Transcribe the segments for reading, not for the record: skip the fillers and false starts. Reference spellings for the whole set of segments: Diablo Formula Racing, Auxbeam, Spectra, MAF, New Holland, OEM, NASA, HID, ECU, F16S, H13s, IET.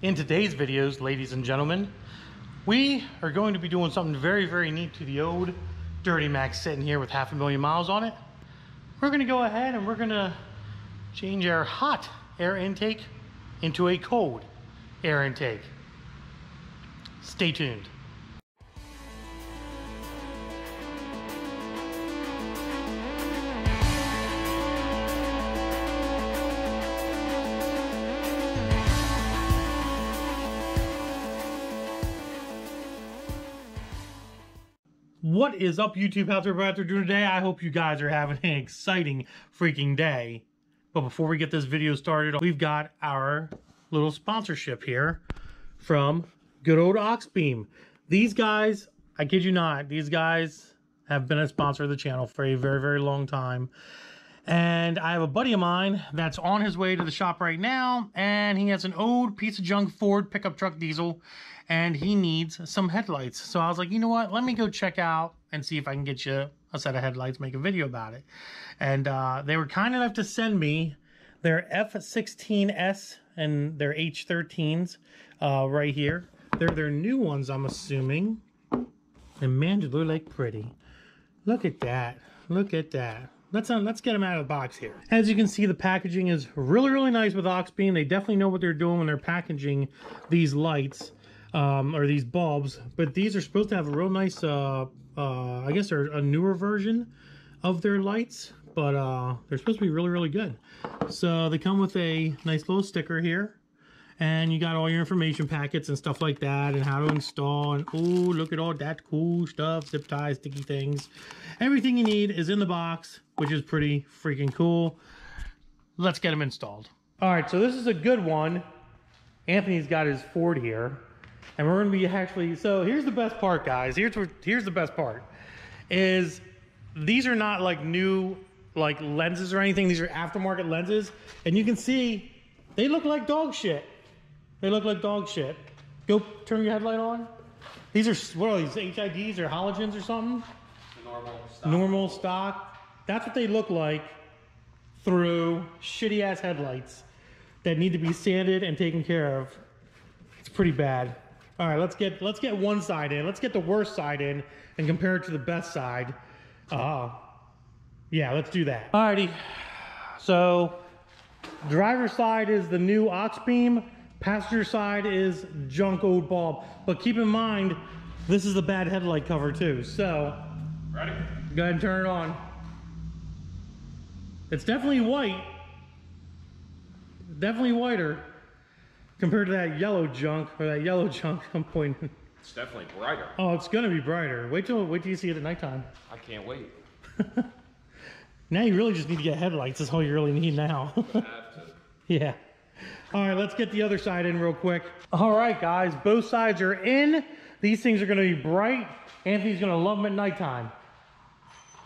In today's videos, ladies and gentlemen, we are going to be doing something very, very neat to the old Dirty Mac sitting here with 500,000 miles on it. We're going to go ahead and we're going to change our hot air intake into a cold air intake. Stay tuned. What is up, YouTube? How's everybody out there doing today? I hope you guys are having an exciting freaking day. But before we get this video started, we've got our little sponsorship here from good old Auxbeam. These guys, I kid you not, these guys have been a sponsor of the channel for a very, very long time. And I have a buddy of mine that's on his way to the shop right now, and he has an old piece of junk Ford pickup truck diesel, and he needs some headlights. So I was like, you know what? Let me go check out and see if I can get you a set of headlights, make a video about it. And they were kind enough to send me their F16S and their H13s right here. They're their new ones, I'm assuming. And man, do they look pretty. Look at that. Look at that. Let's get them out of the box here. As you can see, the packaging is really, really nice with Auxbeam. They definitely know what they're doing when they're packaging these lights or these bulbs. But these are supposed to have a real nice, I guess they're a newer version of their lights. But they're supposed to be really, really good. So they come with a nice little sticker here. And you got all your information packets and stuff like that, and how to install, and oh, look at all that cool stuff, zip ties, sticky things. Everything you need is in the box, which is pretty freaking cool. Let's get them installed. All right, so this is a good one. Anthony's got his Ford here, and we're gonna be actually, so here's the best part, guys. Here's the best part, is these are not like new like lenses or anything. These are aftermarket lenses, and you can see they look like dog shit. They look like dog shit. Go turn your headlight on. These are, what are these, HIDs or halogens or something? The normal stock. Normal stock. That's what they look like through shitty ass headlights that need to be sanded and taken care of. It's pretty bad. All right, let's get one side in. Let's get the worst side in and compare it to the best side. Yeah, let's do that. Alrighty. So driver's side is the new Auxbeam. Passenger side is junk old bulb, but keep in mind, this is the bad headlight cover too. So, ready? Go ahead and turn it on. It's definitely white, definitely whiter compared to that yellow junk, or that yellow junk I'm pointing. It's definitely brighter. Oh, it's gonna be brighter. Wait till you see it at nighttime. I can't wait. Now you really just need to get headlights. That's all you really need now. I have to. Yeah. All right, let's get the other side in real quick. All right, guys, both sides are in. These things are going to be bright. Anthony's going to love them at nighttime.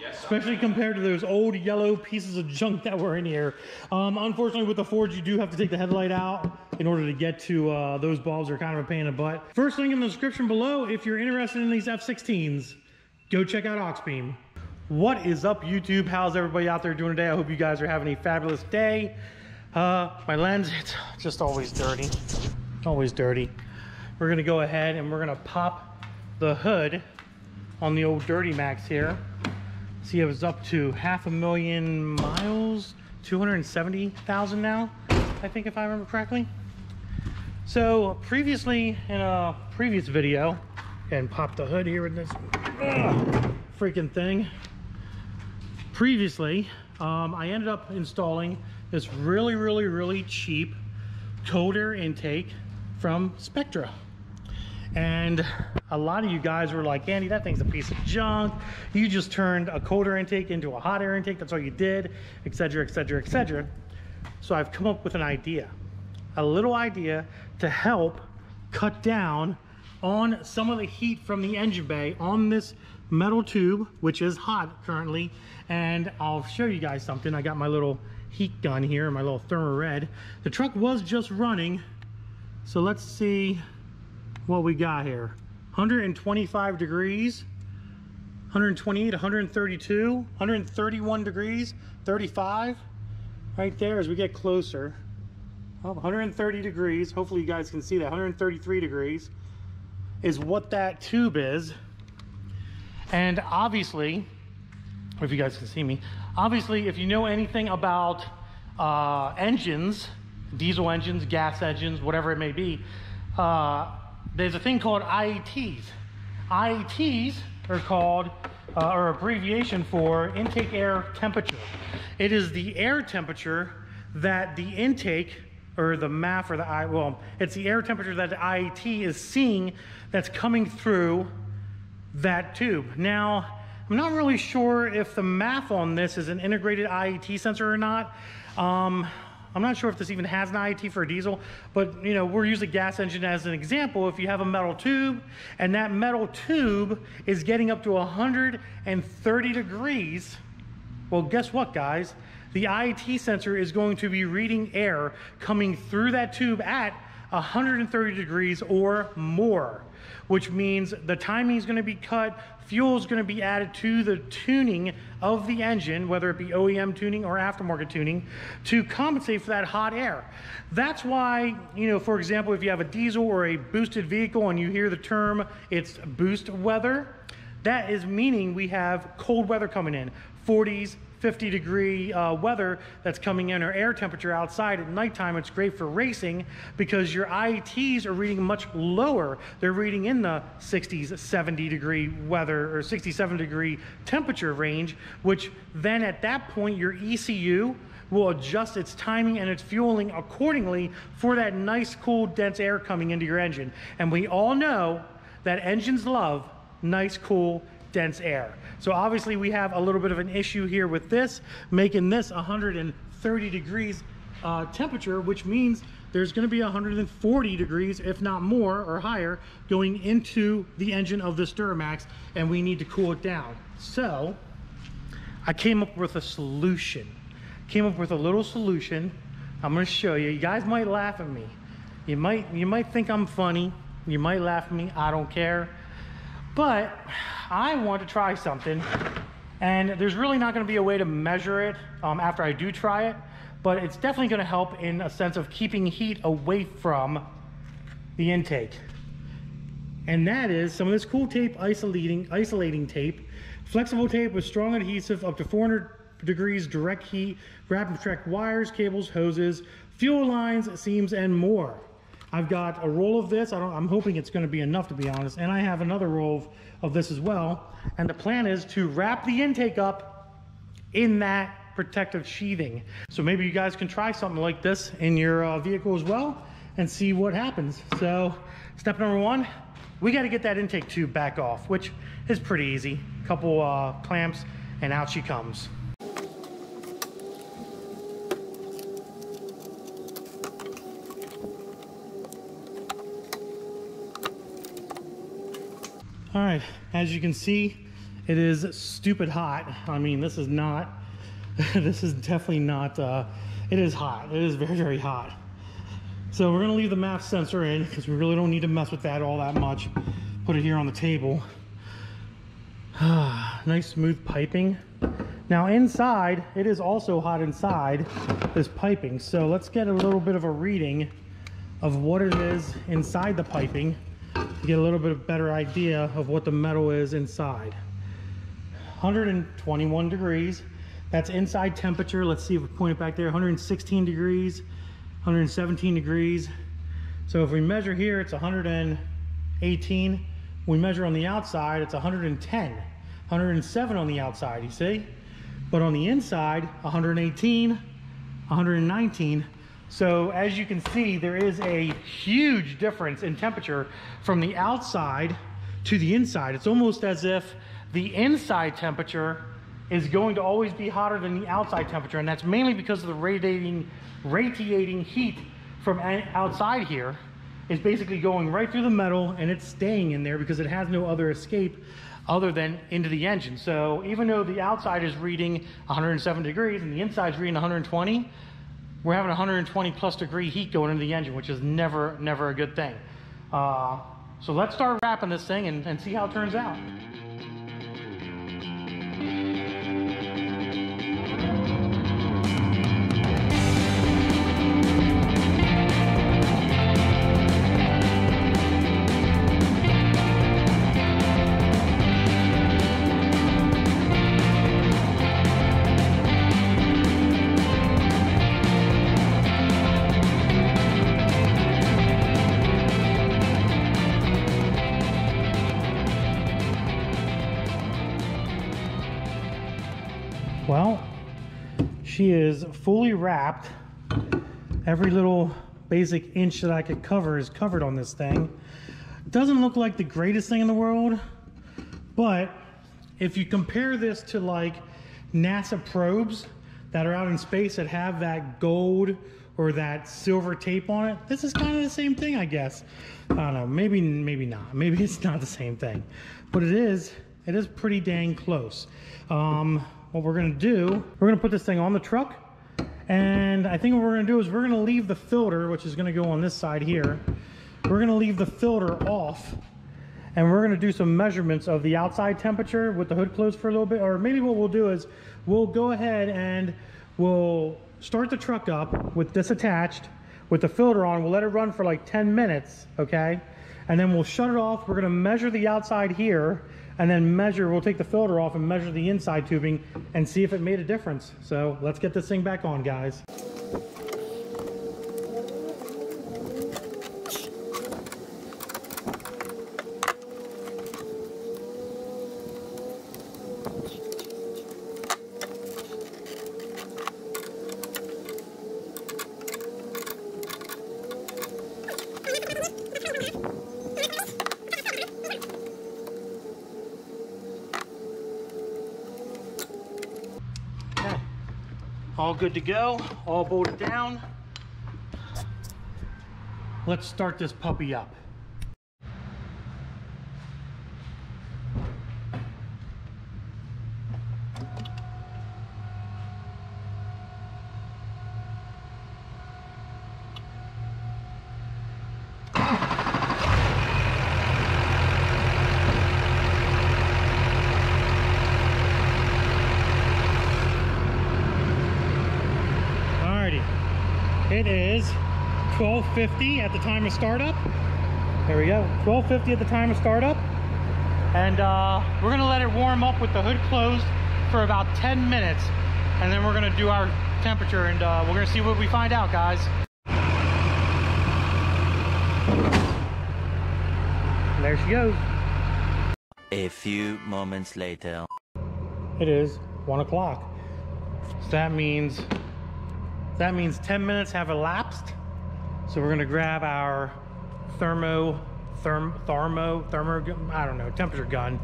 Yes. Especially compared to those old yellow pieces of junk that were in here. Unfortunately, with the Fords, you do have to take the headlight out in order to get to those bulbs. Are kind of a pain in the butt. First link in the description below if you're interested in these F16s. Go check out Auxbeam. What is up, YouTube? How's everybody out there doing today? I hope you guys are having a fabulous day. My lens, it's just always dirty, always dirty. We're gonna go ahead and we're gonna pop the hood on the old Dirty Max here. See, it was up to 500,000 miles, 270,000 now, I think, if I remember correctly. So previously, in a previous video, and pop the hood here in this freaking thing. Previously, I ended up installing this really, really, really cheap cold air intake from Spectra. And a lot of you guys were like, Andy, that thing's a piece of junk. You just turned a cold air intake into a hot air intake. That's all you did, et cetera, et cetera, et cetera. So I've come up with an idea, a little idea to help cut down on some of the heat from the engine bay on this metal tube, which is hot currently. And I'll show you guys something. I got my little heat gun here, my little thermal red. The truck was just running, so let's see what we got here. 125 degrees, 128, 132, 131 degrees, 35 right there as we get closer. Well, 130 degrees, hopefully you guys can see that, 133 degrees is what that tube is. And obviously, if you guys can see me, obviously if you know anything about engines, diesel engines, gas engines, whatever it may be, there's a thing called IETs. IETs are called, or abbreviation for intake air temperature. It is the air temperature that the intake, or the MAF, or the I, well, it's the air temperature that the IET is seeing that's coming through that tube. Now, I'm not really sure if the MAF on this is an integrated IET sensor or not. I'm not sure if this even has an IET for a diesel, but you know, we're using a gas engine as an example. If you have a metal tube and that metal tube is getting up to 130 degrees, well, guess what, guys? The IET sensor is going to be reading air coming through that tube at 130 degrees or more, which means the timing is going to be cut, fuel is going to be added to the tuning of the engine, whether it be OEM tuning or aftermarket tuning, to compensate for that hot air. That's why, you know, for example, if you have a diesel or a boosted vehicle and you hear the term, it's boost weather, that is meaning we have cold weather coming in, 40s, 50 degree weather that's coming in, or air temperature outside at nighttime. It's great for racing because your IETs are reading much lower. They're reading in the 60s, 70 degree weather or 67 degree temperature range, which then at that point your ECU will adjust its timing and its fueling accordingly for that nice, cool, dense air coming into your engine. And we all know that engines love nice, cool, dense air. So obviously we have a little bit of an issue here with this, making this 130 degrees temperature, which means there's going to be 140 degrees, if not more or higher, going into the engine of this Duramax, and we need to cool it down. So I came up with a solution. Came up with a little solution. I'm going to show you. You guys might laugh at me. You might think I'm funny. You might laugh at me. I don't care. But I want to try something, and there's really not going to be a way to measure it after I do try it, but it's definitely going to help in a sense of keeping heat away from the intake. And that is some of this cool tape, isolating tape, flexible tape with strong adhesive, up to 400 degrees direct heat, wrap and protect wires, cables, hoses, fuel lines, seams, and more. I've got a roll of this. I'm hoping it's going to be enough, to be honest. And I have another roll of this as well. And the plan is to wrap the intake up in that protective sheathing. So maybe you guys can try something like this in your vehicle as well and see what happens. So step number one, we got to get that intake tube back off, which is pretty easy. A couple clamps and out she comes. All right, as you can see, it is stupid hot. I mean, this is not, this is definitely not, it is hot. It is very, very hot. So we're gonna leave the MAF sensor in because we really don't need to mess with that all that much. Put it here on the table. Nice smooth piping. Now inside, it is also hot inside this piping. So let's get a little bit of a reading of what it is inside the piping. Get a little bit of better idea of what the metal is inside. 121 degrees, that's inside temperature. Let's see if we point it back there. 116 degrees, 117 degrees. So if we measure here, it's 118. We measure on the outside, it's 110, 107 on the outside, you see? But on the inside, 118, 119. So as you can see, there is a huge difference in temperature from the outside to the inside. It's almost as if the inside temperature is going to always be hotter than the outside temperature, and that's mainly because of the radiating heat from outside here is basically going right through the metal, and it's staying in there because it has no other escape other than into the engine. So even though the outside is reading 107 degrees and the inside is reading 120, we're having 120 plus degree heat going into the engine, which is never a good thing. So let's start wrapping this thing and see how it turns out. she is fully wrapped. Every little basic inch that I could cover is covered on this thing. Doesn't look like the greatest thing in the world, but if you compare this to like NASA probes that are out in space that have that gold or that silver tape on it, this is kind of the same thing, I guess. I don't know, maybe not. Maybe it's not the same thing, but it is pretty dang close. What we're gonna do, we're gonna put this thing on the truck, and I think what we're gonna do is we're gonna leave the filter, which is gonna go on this side here. We're gonna leave the filter off, and we're gonna do some measurements of the outside temperature with the hood closed for a little bit. Or maybe what we'll do is we'll go ahead and we'll start the truck up with this attached, with the filter on. We'll let it run for like 10 minutes, okay? And then we'll shut it off. We're gonna measure the outside here, and then we'll take the filter off and measure the inside tubing and see if it made a difference. So let's get this thing back on, guys. All good to go, all bolted down. Let's start this puppy up. It is 12:50 at the time of startup. There we go, 12:50 at the time of startup. And we're gonna let it warm up with the hood closed for about 10 minutes. And then we're gonna do our temperature, and we're gonna see what we find out, guys. And there she goes. A few moments later. It is 1 o'clock. So that means 10 minutes have elapsed. So we're gonna grab our I don't know, temperature gun.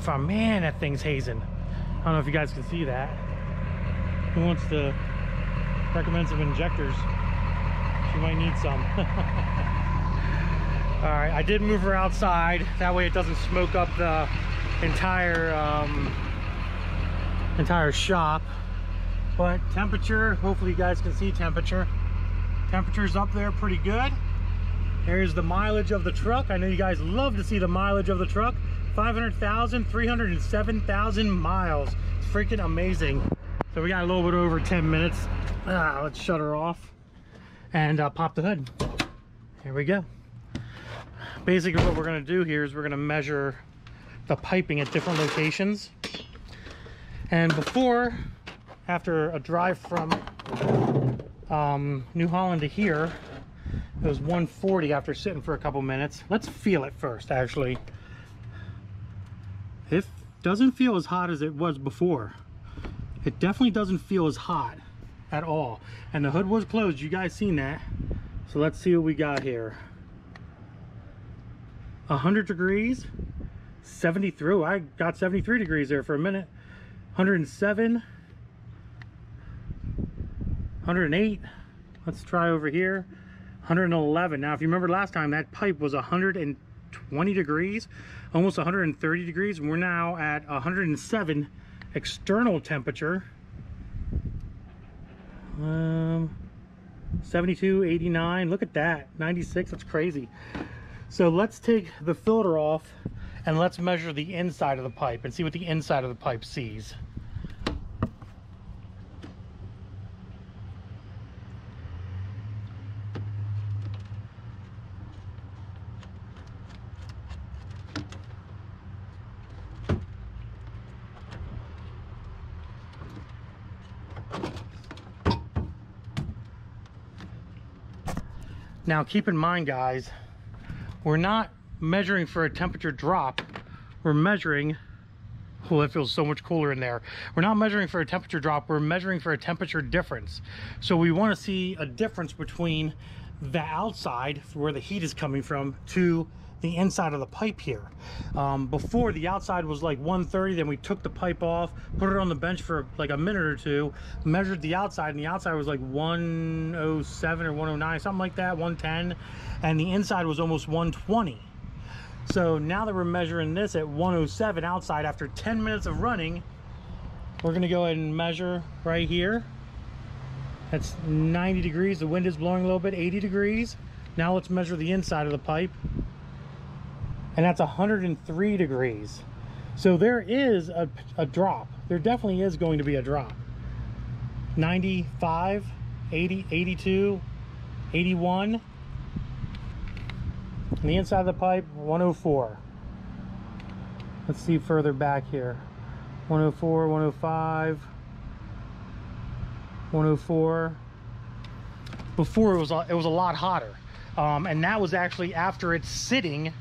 Man, that thing's hazing. I don't know if you guys can see that. Who wants to recommend some injectors? She might need some. All right, I did move her outside. That way it doesn't smoke up the entire shop. But temperature, hopefully you guys can see temperature. Temperature's up there pretty good. Here's the mileage of the truck. I know you guys love to see the mileage of the truck. 500,000, 307,000 miles. It's freaking amazing. So we got a little bit over 10 minutes. Let's shut her off and pop the hood. Here we go. Basically what we're gonna do here is we're gonna measure the piping at different locations. And after a drive from New Holland to here, it was 140 after sitting for a couple minutes. Let's feel it first, actually. It doesn't feel as hot as it was before. It definitely doesn't feel as hot at all. And the hood was closed, you guys seen that. So let's see what we got here. 100 degrees, 73, oh, I got 73 degrees there for a minute. 107. 108, let's try over here, 111. Now, if you remember last time, that pipe was 120 degrees, almost 130 degrees. We're now at 107 external temperature. 72, 89, look at that, 96, that's crazy. So let's take the filter off and let's measure the inside of the pipe and see what the inside of the pipe sees. Now keep in mind, guys, we're not measuring for a temperature drop. We're measuring Well, it feels so much cooler in there. We're not measuring for a temperature drop, we're measuring for a temperature difference. So we want to see a difference between the outside, where the heat is coming from, to the inside of the pipe here. Before, the outside was like 130, then we took the pipe off, put it on the bench for like a minute or two, measured the outside, and the outside was like 107 or 109, something like that, 110, and the inside was almost 120. So now that we're measuring this at 107 outside, after 10 minutes of running, we're gonna go ahead and measure right here. That's 90 degrees, the wind is blowing a little bit, 80 degrees. Now let's measure the inside of the pipe. And that's 103 degrees. So there is a drop. There definitely is going to be a drop. 95, 80, 82, 81. And the inside of the pipe, 104. Let's see further back here. 104, 105, 104. Before it was a lot hotter. And that was actually after it's sitting,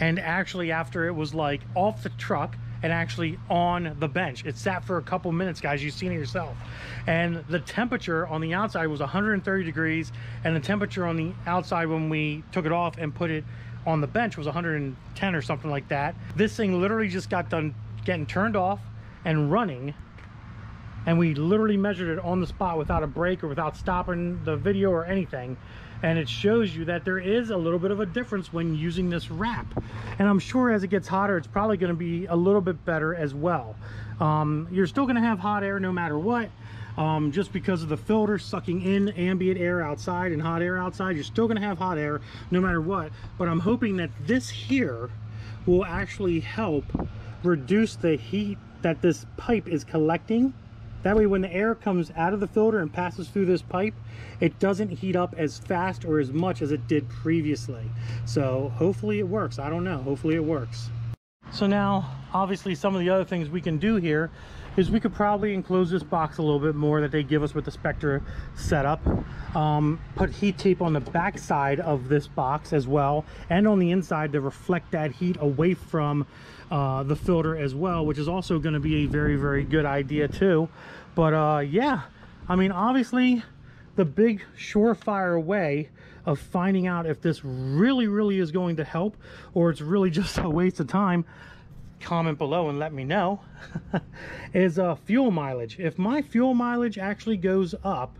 and actually after it was like off the truck and actually on the bench. It sat for a couple minutes, guys, you've seen it yourself. And the temperature on the outside was 130 degrees, and the temperature on the outside when we took it off and put it on the bench was 110 or something like that. This thing literally just got done getting turned off and running, and we literally measured it on the spot without a break or without stopping the video or anything. And it shows you that there is a little bit of a difference when using this wrap. And I'm sure as it gets hotter, it's probably gonna be a little bit better as well. You're still gonna have hot air no matter what, just because of the filter sucking in ambient air outside and hot air outside. You're still gonna have hot air no matter what, but I'm hoping that this here will actually help reduce the heat that this pipe is collecting. That way when the air comes out of the filter and passes through this pipe, it doesn't heat up as fast or as much as it did previously. So hopefully it works. I don't know, hopefully it works. So now, obviously some of the other things we can do here is we could probably enclose this box a little bit more that they give us with the Spectra setup. Put heat tape on the back side of this box as well, and on the inside to reflect that heat away from the filter as well, which is also gonna be a very, very good idea too. But yeah, I mean, obviously the big surefire way of finding out if this really, really is going to help or it's really just a waste of time, comment below and let me know, is fuel mileage. If my fuel mileage actually goes up,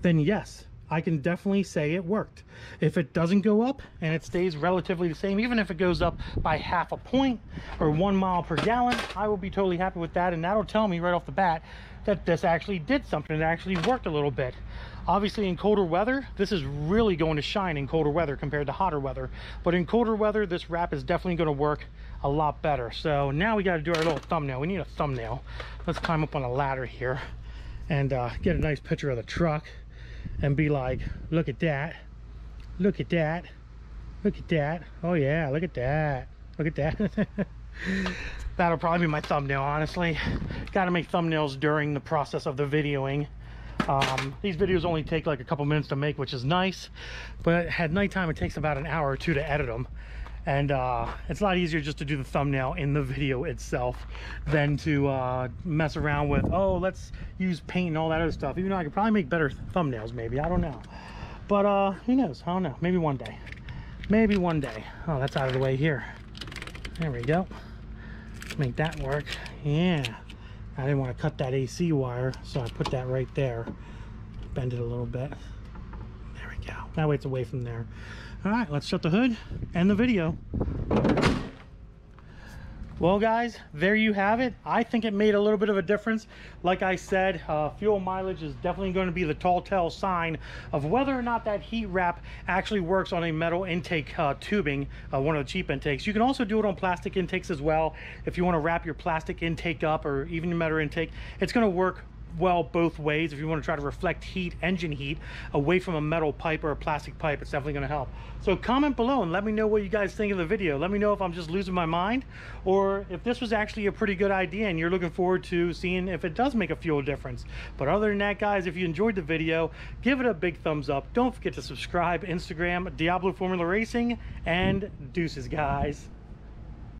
then yes, I can definitely say it worked. If it doesn't go up and it stays relatively the same, even if it goes up by half a point or 1 mile per gallon, I will be totally happy with that, and that'll tell me right off the bat that this actually did something, it actually worked a little bit. Obviously in colder weather, this is really going to shine in colder weather compared to hotter weather, but in colder weather, this wrap is definitely going to work a lot better. So now we got to do our little thumbnail. We need a thumbnail. Let's climb up on a ladder here and get a nice picture of the truck and be like, look at that, look at that, look at that, oh yeah, look at that, look at that. That'll probably be my thumbnail, honestly. Gotta make thumbnails during the process of the videoing. These videos only take like a couple minutes to make, which is nice, but at nighttime it takes about an hour or two to edit them, and it's a lot easier just to do the thumbnail in the video itself than to mess around with, oh, let's use paint and all that other stuff, even though I could probably make better thumbnails, maybe, I don't know. But who knows, I don't know, maybe one day, maybe one day. Oh, that's out of the way here, there we go, make that work. Yeah, I didn't want to cut that AC wire, so I put that right there, bend it a little bit, there we go, that way it's away from there. All right, let's shut the hood and the video. Well guys, there you have it. I think it made a little bit of a difference. Like I said, fuel mileage is definitely going to be the tall tale sign of whether or not that heat wrap actually works on a metal intake tubing, one of the cheap intakes. You can also do it on plastic intakes as well. If you want to wrap your plastic intake up or even your metal intake, it's going to work well both ways. If you want to try to reflect heat, engine heat, away from a metal pipe or a plastic pipe, it's definitely going to help. So comment below and let me know what you guys think of the video. Let me know if I'm just losing my mind or if this was actually a pretty good idea and you're looking forward to seeing if it does make a fuel difference. But other than that, guys, if you enjoyed the video, give it a big thumbs up. Don't forget to subscribe. Instagram, DiabloFormula Racing, and deuces, guys.